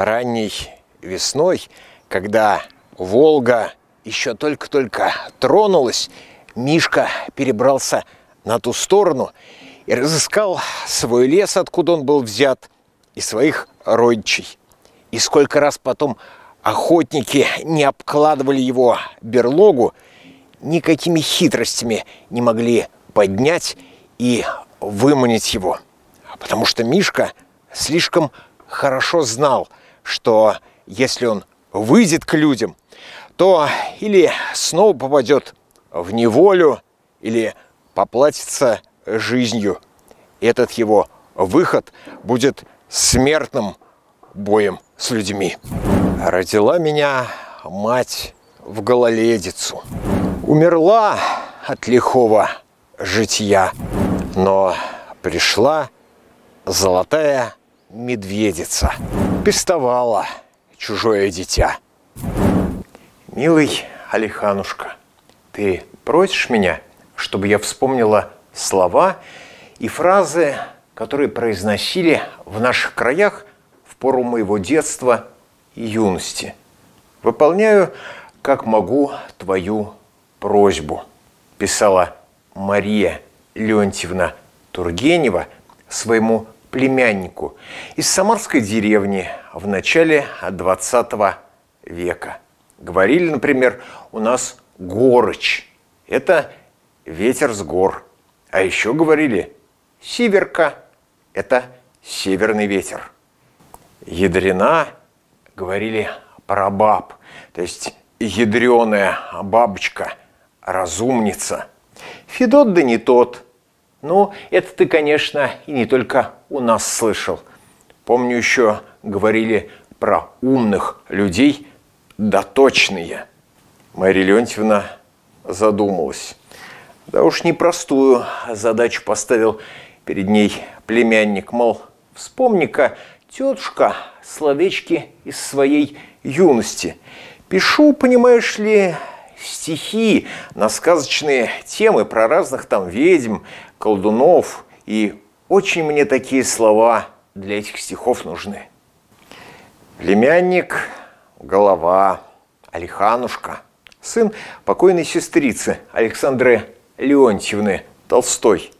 ранней весной, когда Волга еще только-только тронулась, Мишка перебрался на ту сторону и разыскал свой лес, откуда он был взят, и своих родичей. И сколько раз потом охотники не обкладывали его берлогу, никакими хитростями не могли поднять и выманить его. Потому что Мишка слишком хорошо знал, что если он выйдет к людям, то или снова попадет в неволю, или поплатится жизнью. Этот его выход будет смертным боем с людьми. Родила меня мать в гололедицу. Умерла от лихого житья, но пришла золотая медведица, пестовала чужое дитя. Милый Алиханушка, ты просишь меня, чтобы я вспомнила слова и фразы, которые произносили в наших краях в пору моего детства и юности. Выполняю, как могу, твою просьбу, писала Мария Леонтьевна Тургенева своему племяннику из самарской деревни в начале 20 века. Говорили, например, у нас горыч – это ветер с гор. А еще говорили северка – это северный ветер. Ядрена – говорили про баб, то есть ядреная бабочка, разумница. Федот да не тот. Ну, это ты, конечно, и не только у нас слышал. Помню, еще говорили про умных людей, да точные. Мария Леонтьевна задумалась. Да уж непростую задачу поставил перед ней племянник. Мол, вспомни-ка, тетушка, словечки из своей юности. Пишу, понимаешь ли, стихи на сказочные темы про разных там ведьм, колдунов. И очень мне такие слова для этих стихов нужны. Племянник – голова, Алиханушка, сын покойной сестрицы Александры Леонтьевны Толстой.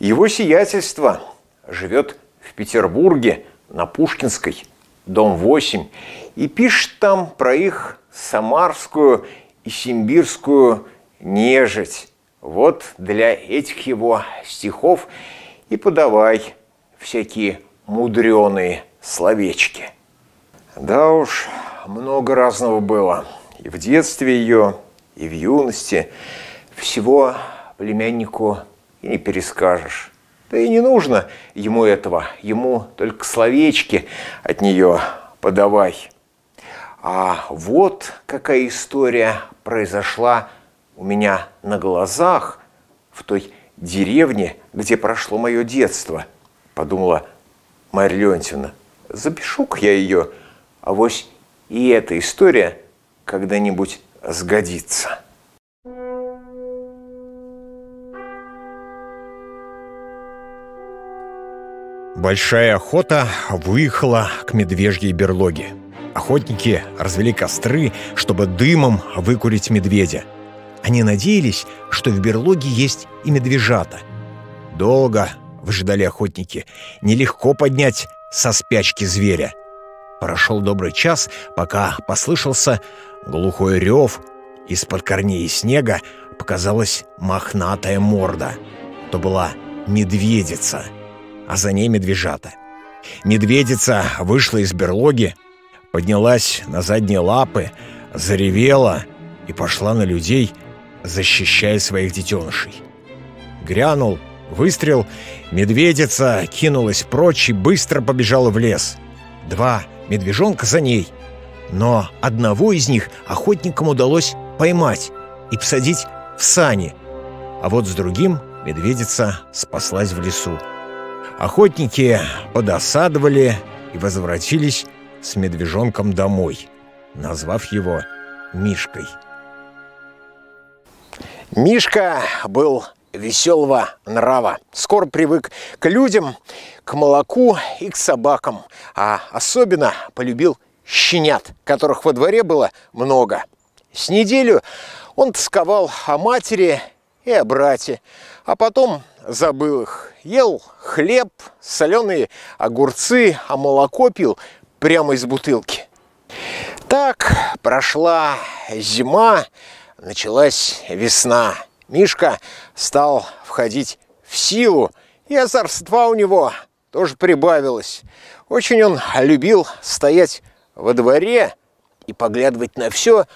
Его сиятельство живет в Петербурге на Пушкинской, дом 8, и пишет там про их самарскую и симбирскую нежить. Вот для этих его стихов и подавай всякие мудреные словечки. Да уж, много разного было. И в детстве ее, и в юности. Всего племяннику и не перескажешь. Да и не нужно ему этого. Ему только словечки от нее подавай. А вот какая история произошла у меня на глазах в той деревне, где прошло мое детство, подумала Марья Леонтьевна. Запишу-ка я ее, авось и эта история когда-нибудь сгодится. Большая охота выехала к медвежьей берлоге. Охотники развели костры, чтобы дымом выкурить медведя. Они надеялись, что в берлоге есть и медвежата. Долго выжидали охотники. Нелегко поднять со спячки зверя. Прошел добрый час, пока послышался глухой рев. Из-под корней снега показалась мохнатая морда. То была медведица, а за ней медвежата. Медведица вышла из берлоги, поднялась на задние лапы, заревела и пошла на людей, защищая своих детенышей. Грянул выстрел, медведица кинулась прочь и быстро побежала в лес. Два медвежонка за ней, но одного из них охотникам удалось поймать и посадить в сани, а вот с другим медведица спаслась в лесу. Охотники подосадовали и возвратились с медвежонком домой, назвав его Мишкой. Мишка был веселого нрава. Скоро привык к людям, к молоку и к собакам. А особенно полюбил щенят, которых во дворе было много. С неделю он тосковал о матери и о брате, а потом забыл их. Ел хлеб, соленые огурцы, а молоко пил прямо из бутылки. Так прошла зима, началась весна. Мишка стал входить в силу, и озорства у него тоже прибавилось. Очень он любил стоять во дворе и поглядывать на все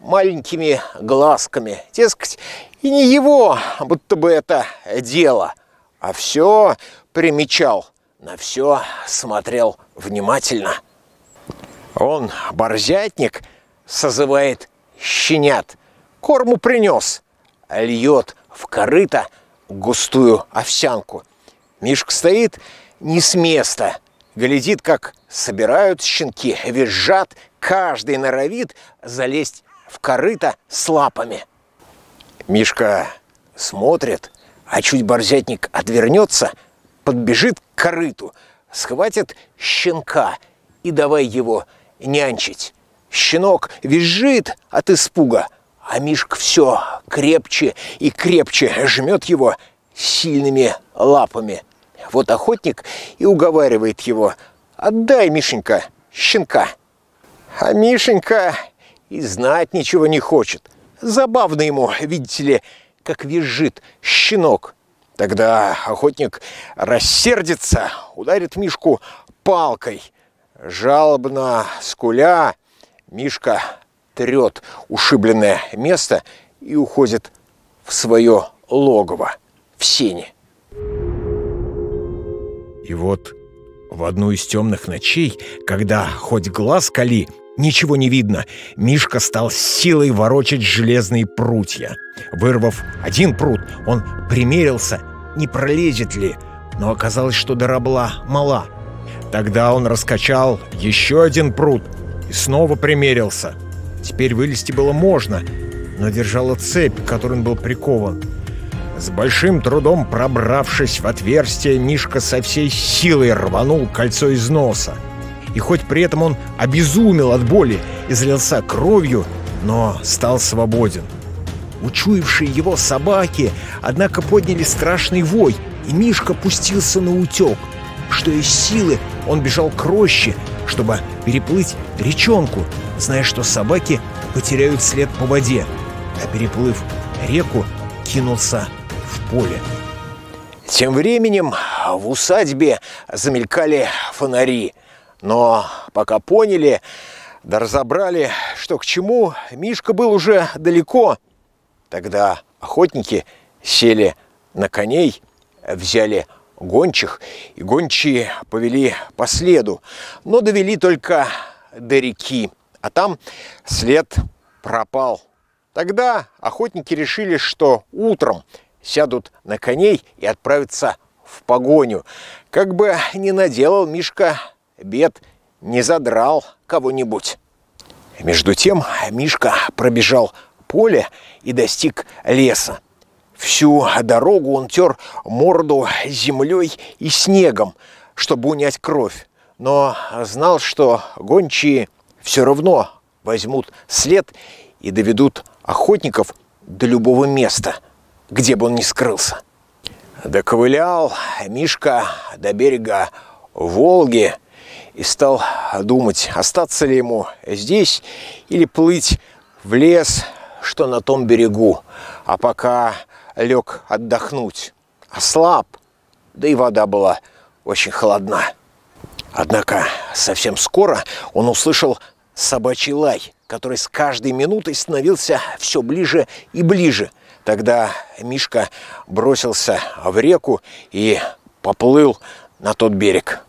маленькими глазками. Дескать, и не его, будто бы это дело, а все примечал, на все смотрел внимательно. Он, борзятник, созывает щенят, корму принес, льет в корыто густую овсянку. Мишка стоит не с места, глядит, как собирают щенки, визжат, каждый норовит залезть в корыто с лапами. Мишка смотрит, а чуть борзятник отвернется, подбежит к корыту, схватит щенка и давай его нянчить. Щенок визжит от испуга, а Мишка все крепче и крепче жмет его сильными лапами. Вот охотник и уговаривает его: «Отдай, Мишенька, щенка». А Мишенька и знать ничего не хочет. Забавно ему, видите ли, как визжит щенок. Тогда охотник рассердится, ударит Мишку палкой. Жалобно скуля, Мишка трет ушибленное место и уходит в свое логово, в сени. И вот в одну из темных ночей, когда хоть глаз кали, ничего не видно, Мишка стал силой ворочать железные прутья. Вырвав один прут, он примерился, не пролезет ли, но оказалось, что дыра была мала. Тогда он раскачал еще один прут и снова примерился. Теперь вылезти было можно, но держала цепь, к которой он был прикован. С большим трудом пробравшись в отверстие, Мишка со всей силой рванул кольцо из носа. И хоть при этом он обезумел от боли и залился кровью, но стал свободен. Учуявшие его собаки, однако, подняли страшный вой, и Мишка пустился на утек. Что из силы он бежал к роще, чтобы переплыть речонку, зная, что собаки потеряют след по воде. А переплыв реку, кинулся в поле. Тем временем в усадьбе замелькали фонари. Но пока поняли, да разобрали, что к чему, Мишка был уже далеко. Тогда охотники сели на коней, взяли гончих, и гончие повели по следу, но довели только до реки, а там след пропал. Тогда охотники решили, что утром сядут на коней и отправятся в погоню. Как бы ни наделал Мишка бед, не задрал кого-нибудь. Между тем Мишка пробежал поле и достиг леса. Всю дорогу он тер морду землей и снегом, чтобы унять кровь, но знал, что гончие все равно возьмут след и доведут охотников до любого места, где бы он ни скрылся. Доковылял Мишка до берега Волги и стал думать, остаться ли ему здесь или плыть в лес, что на том берегу. А пока лег отдохнуть, ослаб, да и вода была очень холодна. Однако совсем скоро он услышал собачий лай, который с каждой минутой становился все ближе и ближе. Тогда Мишка бросился в реку и поплыл на тот берег.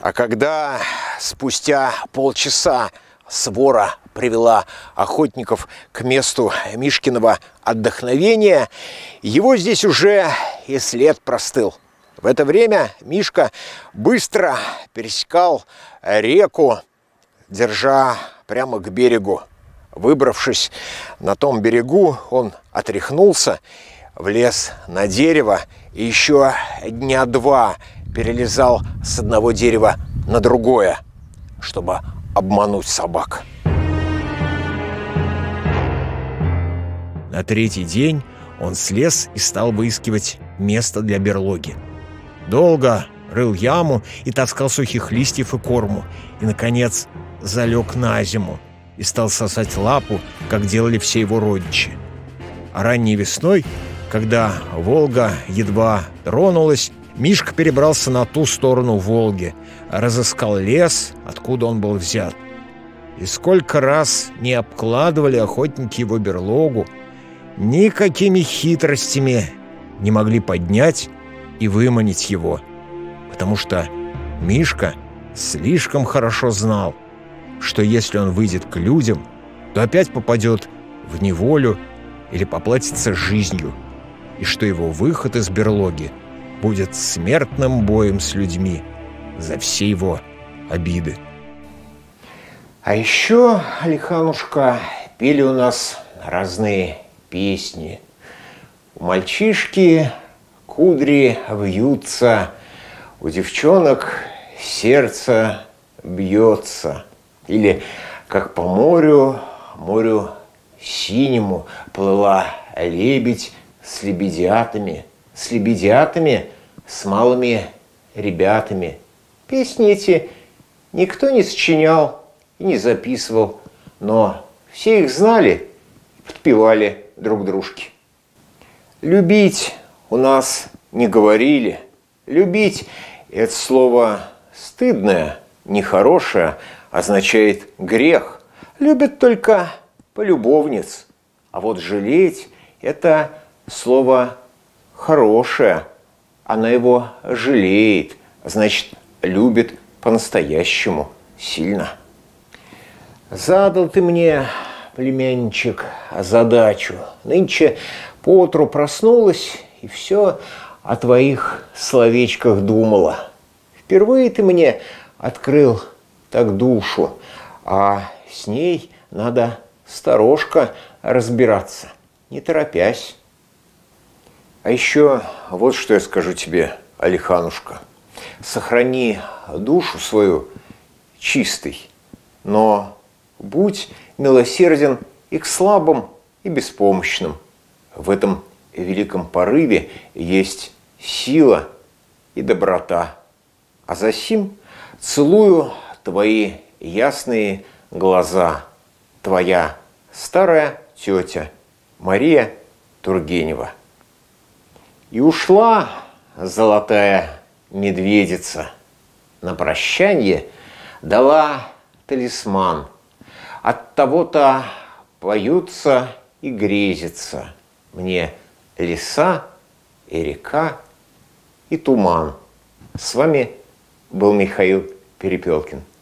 А когда спустя полчаса свора привела охотников к месту Мишкиного отдохновения, его здесь уже и след простыл. В это время Мишка быстро пересекал реку, держа прямо к берегу. Выбравшись на том берегу, он отряхнулся, влез на дерево и еще дня два перелезал с одного дерева на другое, чтобы обмануть собак. На третий день он слез и стал выискивать место для берлоги. Долго рыл яму и таскал сухих листьев и корму, и, наконец, залег на зиму и стал сосать лапу, как делали все его родичи. А ранней весной, когда Волга едва тронулась, Мишка перебрался на ту сторону Волги, разыскал лес, откуда он был взят. И сколько раз не обкладывали охотники его берлогу, никакими хитростями не могли поднять и выманить его, потому что Мишка слишком хорошо знал, что если он выйдет к людям, то опять попадет в неволю или поплатится жизнью, и что его выход из берлоги будет смертным боем с людьми за все его обиды. А еще, Алиханушка, пели у нас разные песни. У мальчишки кудри вьются, у девчонок сердце бьется. Или как по морю, морю синему плыла лебедь с лебедятами, с малыми ребятами. Песни эти никто не сочинял и не записывал, но все их знали и подпевали друг дружке. Любить у нас не говорили. Любить – это слово стыдное, нехорошее, означает грех. Любят только полюбовниц. А вот жалеть – это слово хорошее. Она его жалеет, значит, любит по-настоящему сильно. Задал ты мне, племянничек, задачу. Нынче поутру проснулась и все о твоих словечках думала. Впервые ты мне открыл так душу, а с ней надо сторожко разбираться, не торопясь. А еще вот что я скажу тебе, Алиханушка. Сохрани душу свою чистой, но будь милосерден и к слабым, и беспомощным. В этом великом порыве есть сила и доброта. А за сим целую твои ясные глаза. Твоя старая тетя Мария Тургенева. И ушла золотая медведица. На прощанье дала талисман. От того-то поются и грезятся мне леса и река и туман. С вами был Михаил Перепелкин.